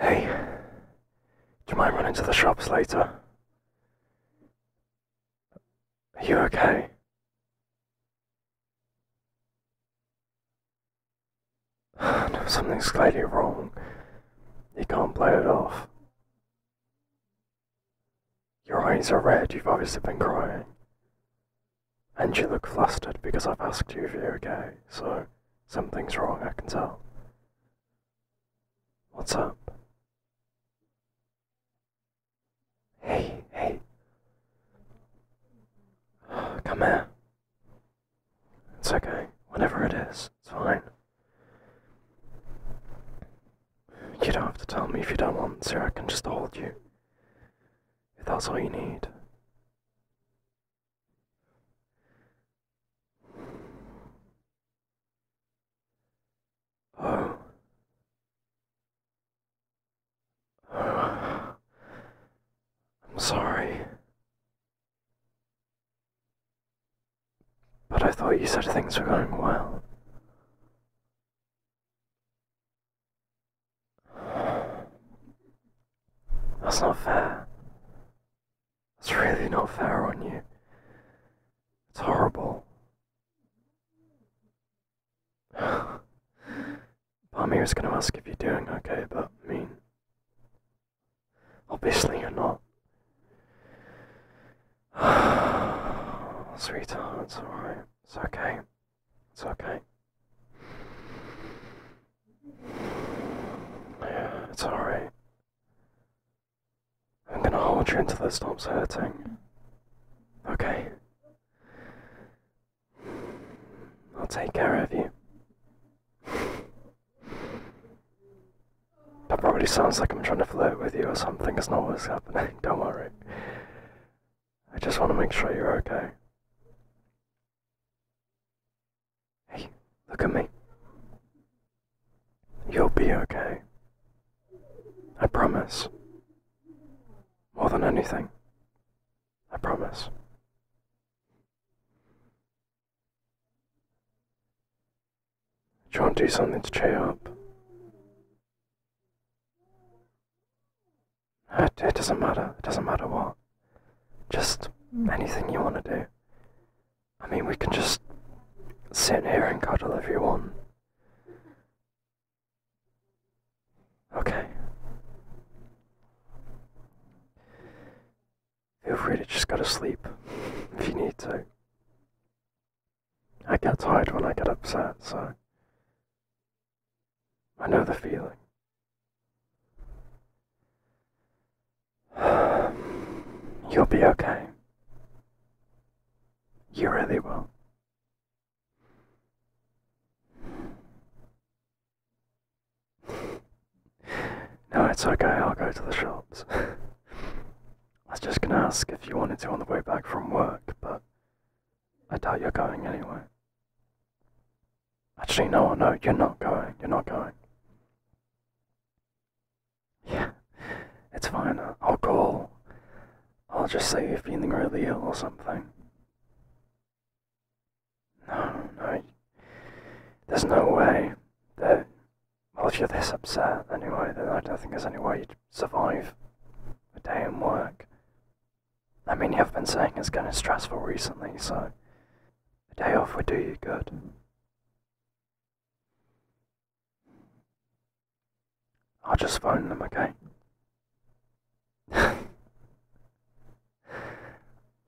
Hey, do you mind running to the shops later? Are you okay? No, something's clearly wrong. You can't play it off. Your eyes are red, you've obviously been crying. And you look flustered because I've asked you if you're okay, so something's wrong, I can tell. What's up? Hey. Come here. It's okay, whatever it is, it's fine. You don't have to tell me if you don't want to, I can just hold you. If that's all you need. Oh. I'm sorry. But I thought you said things were going well. That's not fair. That's really not fair on you. It's horrible. Palmyra was going to ask if you're doing okay, but I mean, obviously you're not. Sweetheart, it's alright. It's okay. It's okay. Yeah, it's alright. I'm gonna hold you until this stops hurting. Okay. I'll take care of you. That probably sounds like I'm trying to flirt with you or something. It's not what's happening. Don't worry. I just want to make sure you're okay. Hey, look at me. You'll be okay. I promise. More than anything, I promise. Do you want to do something to cheer up? It doesn't matter. It doesn't matter what. Just anything you want to do. I mean, we can just sit here and cuddle if you want. Okay. Feel free to just go to sleep, if you need to. I get tired when I get upset, so I know the feeling. You'll be okay. You really will. No, it's okay, I'll go to the shops. I was just going to ask if you wanted to on the way back from work, but I doubt you're going anyway. Actually, no, you're not going. Yeah, it's fine, I'll call. I'll just say you're feeling really ill or something. No, there's no way that, well, if you're this upset anyway, then I don't think there's any way you'd survive a day in work. I mean, you've been saying it's getting stressful recently, so a day off would do you good. I'll just phone them, okay?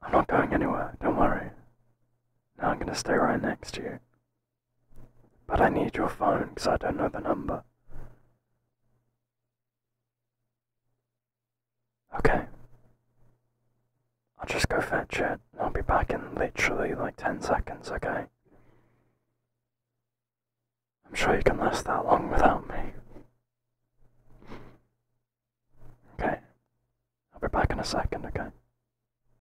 I'm not going anywhere, don't worry. No, I'm gonna stay right next to you. But I need your phone, because I don't know the number. Okay. I'll just go fetch it, and I'll be back in literally like 10 seconds, okay? I'm sure you can last that long without me. Okay. I'll be back in a second, okay?